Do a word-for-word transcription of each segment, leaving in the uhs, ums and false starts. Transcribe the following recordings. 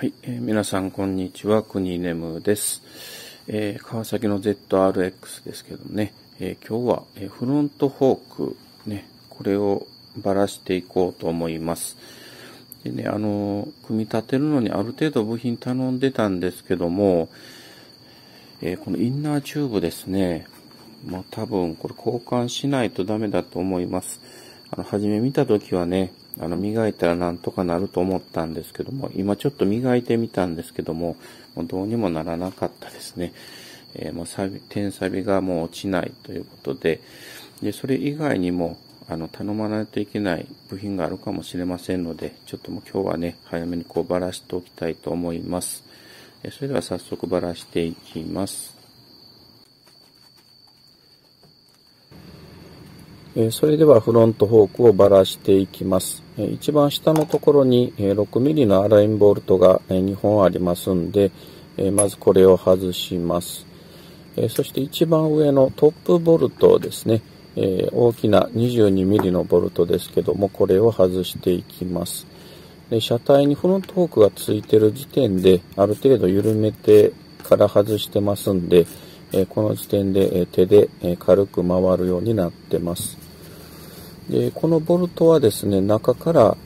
はい、えー、皆さんこんにちは、くにねむです、えー。川崎の ゼットアールエックス ですけどもね、えー、今日は、えー、フロントフォーク、ね、これをばらしていこうと思います。でね、あのー、組み立てるのにある程度部品頼んでたんですけども、えー、このインナーチューブですね、もう多分これ交換しないとダメだと思います。あの、初め見たときはね、あの、磨いたらなんとかなると思ったんですけども、今ちょっと磨いてみたんですけども、もうどうにもならなかったですね。えー、もうサビ、点サビがもう落ちないということで、で、それ以外にも、あの、頼まないといけない部品があるかもしれませんので、ちょっともう今日はね、早めにこうばらしておきたいと思います。え、それでは早速ばらしていきます。それではフロントフォークをばらしていきます。一番下のところに ろくミリ のアラインボルトがにほんありますんで、まずこれを外します。そして一番上のトップボルトですね。大きな にじゅうにミリ のボルトですけども、これを外していきます。車体にフロントフォークがついている時点で、ある程度緩めてから外してますんで、この時点で手で軽く回るようになってます。で、このボルトはですね、中から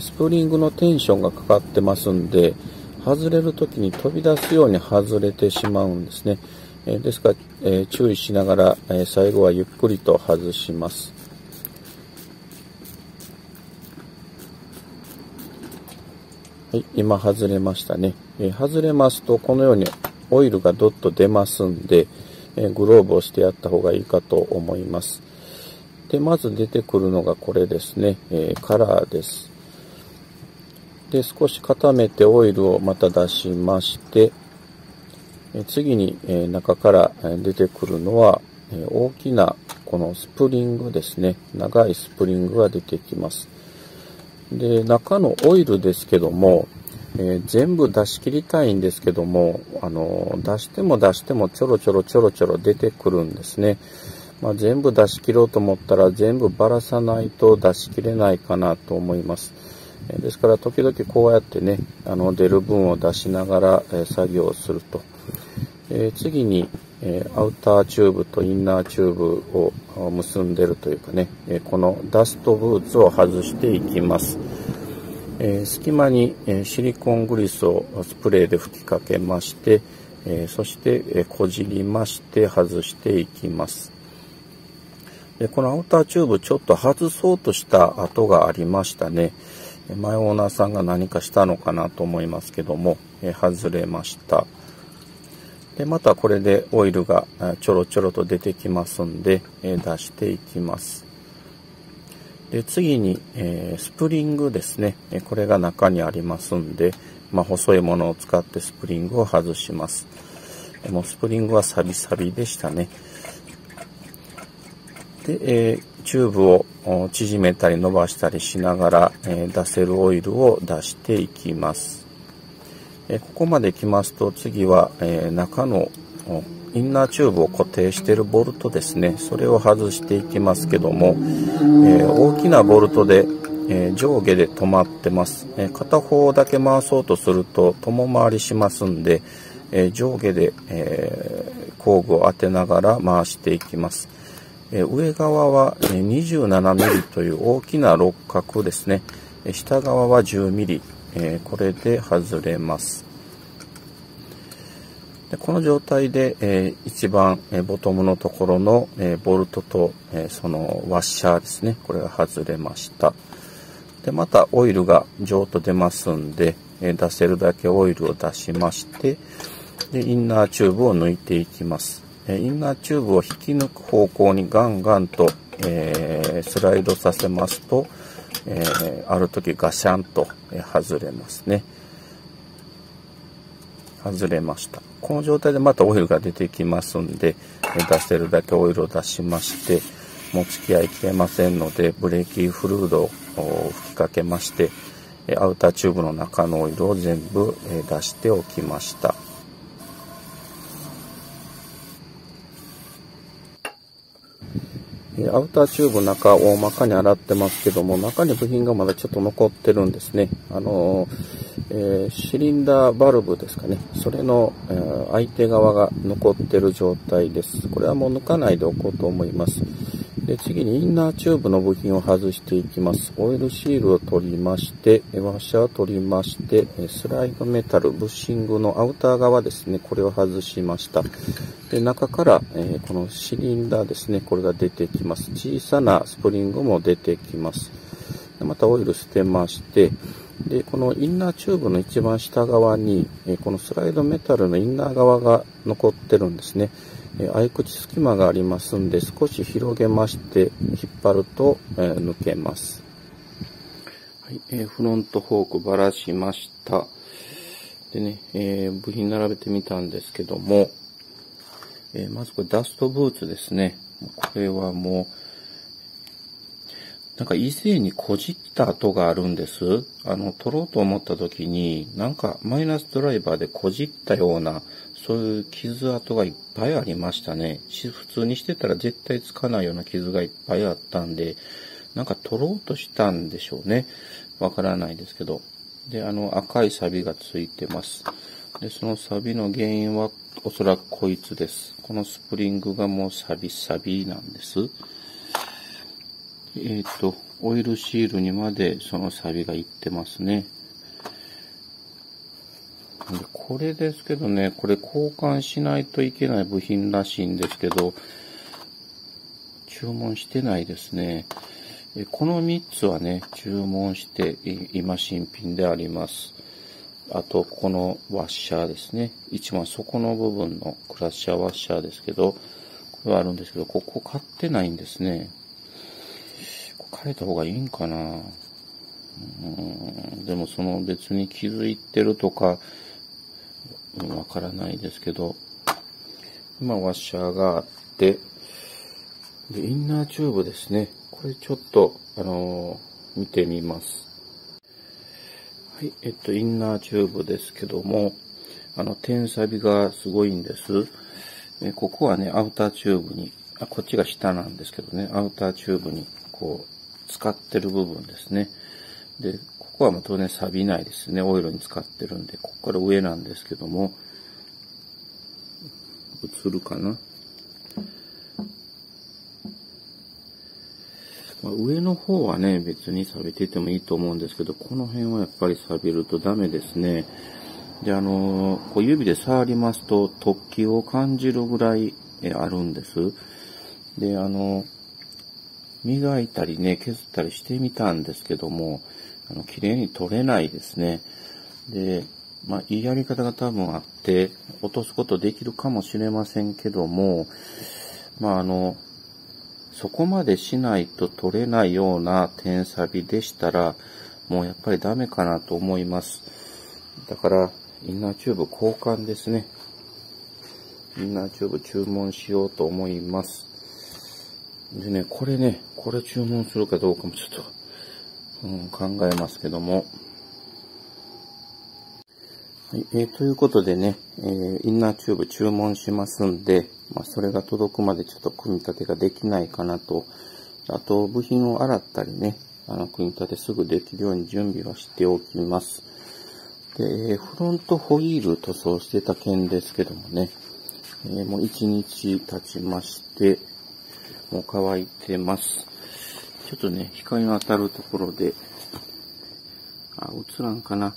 スプリングのテンションがかかってますんで、外れるときに飛び出すように外れてしまうんですね。ですから注意しながら最後はゆっくりと外します。はい、今外れましたね。外れますとこのようにオイルがドッと出ますんで、えグローブをしてやった方がいいかと思います。で、まず出てくるのがこれですね、えー、カラーです。で、少し固めてオイルをまた出しまして、え次に、えー、中から出てくるのは、え大きなこのスプリングですね。長いスプリングが出てきます。で、中のオイルですけども、えー、全部出し切りたいんですけども、あのー、出しても出してもちょろちょろちょろちょろ出てくるんですね。まあ、全部出し切ろうと思ったら全部ばらさないと出し切れないかなと思います。えー、ですから時々こうやってね、あの出る分を出しながら、えー、作業をすると。えー、次に、えー、アウターチューブとインナーチューブを結んでるというかね、えー、このダストブーツを外していきます。えー、隙間に、えー、シリコングリスをスプレーで吹きかけまして、えー、そして、えー、こじりまして外していきます。で、このアウターチューブちょっと外そうとした跡がありましたね。前オーナーさんが何かしたのかなと思いますけども、えー、外れました。で、またこれでオイルがちょろちょろと出てきますんで、えー、出していきます。で、次に、えー、スプリングですね。これが中にありますんで、まあ、細いものを使ってスプリングを外します。もうスプリングはサビサビでしたね。で、えー、チューブを縮めたり伸ばしたりしながら、えー、出せるオイルを出していきます。えー、ここまで来ますと、次は、えー、中のインナーチューブを固定しているボルトですね。それを外していきますけども、えー、大きなボルトで、えー、上下で止まってます、えー。片方だけ回そうとすると共回りしますんで、えー、上下で、えー、工具を当てながら回していきます。えー、上側は にじゅうななミリ という大きな六角ですね。下側は じゅうミリ、えー。これで外れます。で、この状態で、えー、一番、えー、ボトムのところの、えー、ボルトと、えー、そのワッシャーですね。これが外れました。で、またオイルが上と出ますんで、えー、出せるだけオイルを出しまして、で、インナーチューブを抜いていきます。えー、インナーチューブを引き抜く方向にガンガンと、えー、スライドさせますと、えー、ある時ガシャンと、えー、外れますね。外れました。この状態でまたオイルが出てきますんで、出せるだけオイルを出しまして、もう付き合いきれませんので、ブレーキフルードを吹きかけまして、アウターチューブの中のオイルを全部出しておきました。アウターチューブ中を大まかに洗ってますけども、中に部品がまだちょっと残ってるんですね。あのーえー、シリンダーバルブですかね、それの、えー、相手側が残ってる状態です。これはもう抜かないでおこうと思います。で、次にインナーチューブの部品を外していきます。オイルシールを取りまして、ワッシャーを取りまして、スライドメタル、ブッシングのアウター側ですね、これを外しました。で、中から、えー、このシリンダーですね、これが出てきます。小さなスプリングも出てきます。で、またオイル捨てまして、で、このインナーチューブの一番下側に、このスライドメタルのインナー側が残ってるんですね。合い口隙間がありますんで、少し広げまして引っ張ると、えー、抜けます。はい、えー、フロントフォークばらしました。でね、えー、部品並べてみたんですけども、えー、まずこれダストブーツですね。これはもうなんか以前にこじった跡があるんです。あの取ろうと思った時になんかマイナスドライバーでこじったような、そういう傷跡がいっぱいありましたね。普通にしてたら絶対つかないような傷がいっぱいあったんで、なんか取ろうとしたんでしょうね。わからないですけど。で、あの赤いサビがついてます。で、そのサビの原因はおそらくこいつです。このスプリングがもうサビサビなんです。えっと、オイルシールにまでそのサビがいってますね。これですけどね、これ交換しないといけない部品らしいんですけど、注文してないですね。このみっつはね、注文して今新品であります。あと、このワッシャーですね。一番底の部分のクラッシャーワッシャーですけど、これはあるんですけど、ここ買ってないんですね。変えた方がいいんかな。うーん、でもその別に気づいてるとか、わからないですけど、今ワッシャーがあって、で、インナーチューブですね。これちょっと、あのー、見てみます。はい、えっと、インナーチューブですけども、あの、点サビがすごいんです。え、ここはね、アウターチューブに、あ、こっちが下なんですけどね、アウターチューブに、こう、使ってる部分ですね。で、ここはもう当然錆びないですね。オイルに使ってるんで、ここから上なんですけども、映るかな、まあ、上の方はね、別に錆びててもいいと思うんですけど、この辺はやっぱり錆びるとダメですね。で、あのー、こう指で触りますと突起を感じるぐらいあるんです。で、あのー、磨いたりね、削ったりしてみたんですけども、あの、綺麗に取れないですね。で、まあ、いいやり方が多分あって、落とすことできるかもしれませんけども、まあ、あの、そこまでしないと取れないような点サビでしたら、もうやっぱりダメかなと思います。だから、インナーチューブ交換ですね。インナーチューブ注文しようと思います。でね、これね、これ注文するかどうかもちょっと、うん、考えますけども。はい、えー、ということでね、えー、インナーチューブ注文しますんで、まあ、それが届くまでちょっと組み立てができないかなと。あと、部品を洗ったりね、あの、組み立てすぐできるように準備はしておきます。で、えー、フロントホイール塗装してた件ですけどもね、えー、もういちにち経ちまして、もう乾いてます。ちょっとね、光の当たるところで、あ、映らんかな。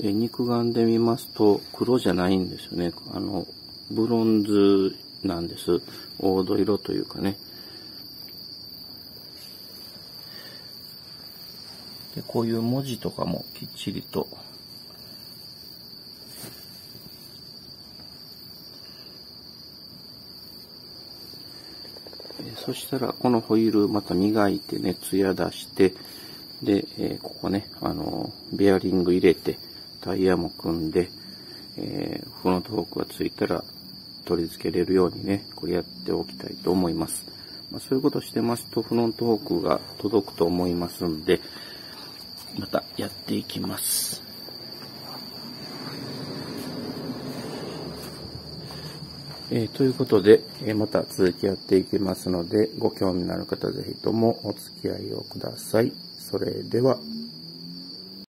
え、肉眼で見ますと黒じゃないんですよね。あの、ブロンズなんです。黄土色というかね。で、こういう文字とかもきっちりと。そしたら、このホイールまた磨いてね、艶出して、で、えー、ここね、あのー、ベアリング入れて、タイヤも組んで、えー、フロントフォークがついたら取り付けれるようにね、これやっておきたいと思います。まあ、そういうことしてますと、フロントフォークが届くと思いますんで、またやっていきます。えー、ということで、えー、また続きやっていきますので、ご興味のある方ぜひともお付き合いをください。それでは。